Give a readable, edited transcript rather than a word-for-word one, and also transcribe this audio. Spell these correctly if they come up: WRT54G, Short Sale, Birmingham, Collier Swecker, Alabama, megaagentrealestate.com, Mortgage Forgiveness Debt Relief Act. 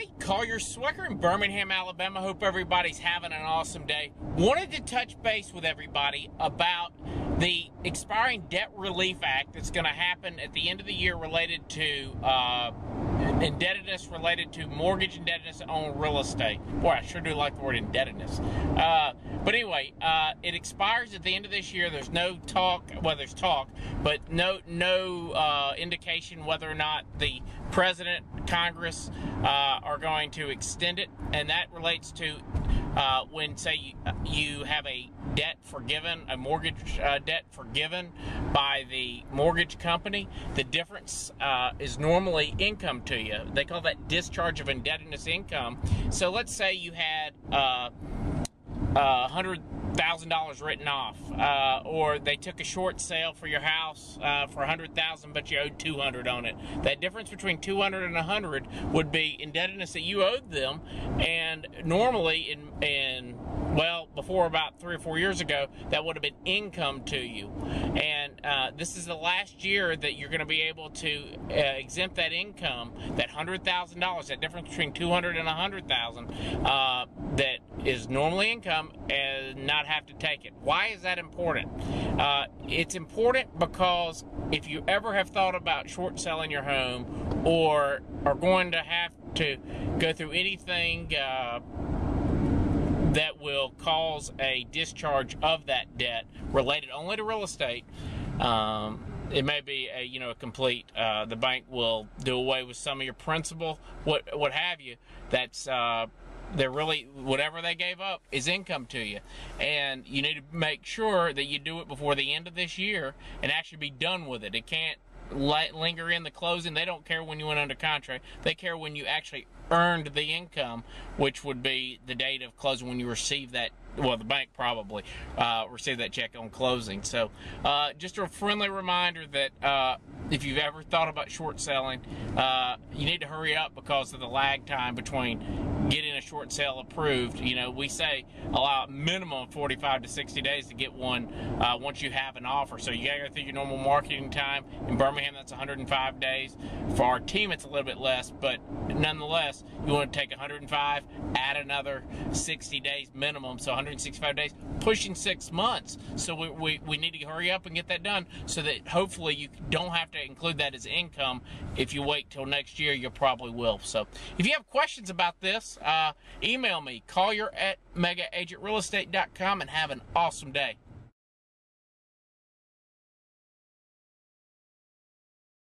everybody, Collier Swecker in Birmingham, Alabama. Hope everybody's having an awesome day. Wanted to touch base with everybody about the expiring Debt Relief Act that's going to happen at the end of the year related to indebtedness, related to mortgage indebtedness on real estate. Boy, I sure do like the word indebtedness. But anyway, it expires at the end of this year. There's no talk, well, there's talk, but no indication whether or not the President, Congress are going to extend it, and that relates to when, say, you have a debt forgiven, a mortgage debt forgiven by the mortgage company, the difference is normally income to you. They call that discharge of indebtedness income. So let's say you had $100,000 written off, or they took a short sale for your house for $100,000, but you owed $200 on it. That difference between $200 and $100 would be indebtedness that you owed them, and normally well, before about 3 or 4 years ago, that would have been income to you. And this is the last year that you're going to be able to exempt that income, that $100,000, that difference between $200 and $100,000, that is normally income, and not have to take it. Why is that important? It's important because if you ever have thought about short selling your home, or are going to have to go through anything that will cause a discharge of that debt related only to real estate. It may be a, you know, a complete, the bank will do away with some of your principal, what have you. That's they're really, whatever they gave up is income to you, and you need to make sure that you do it before the end of this year and actually be done with it. It can't linger in the closing. They don't care when you went under contract. They care when you actually earned the income, which would be the date of closing, when you receive that. Well, the bank probably received that check on closing. So just a friendly reminder that if you've ever thought about short selling, you need to hurry up because of the lag time between getting a short sale approved. You know, we say allow a minimum of 45 to 60 days to get one once you have an offer. So you gotta go through your normal marketing time. In Birmingham, that's 105 days. For our team, it's a little bit less, but nonetheless, you wanna take 105, add another 60 days minimum, so 165 days, pushing 6 months. So we need to hurry up and get that done so that hopefully you don't have to include that as income. If you wait till next year, you probably will. So if you have questions about this, email me, Collier at megaagentrealestate.com, and have an awesome day.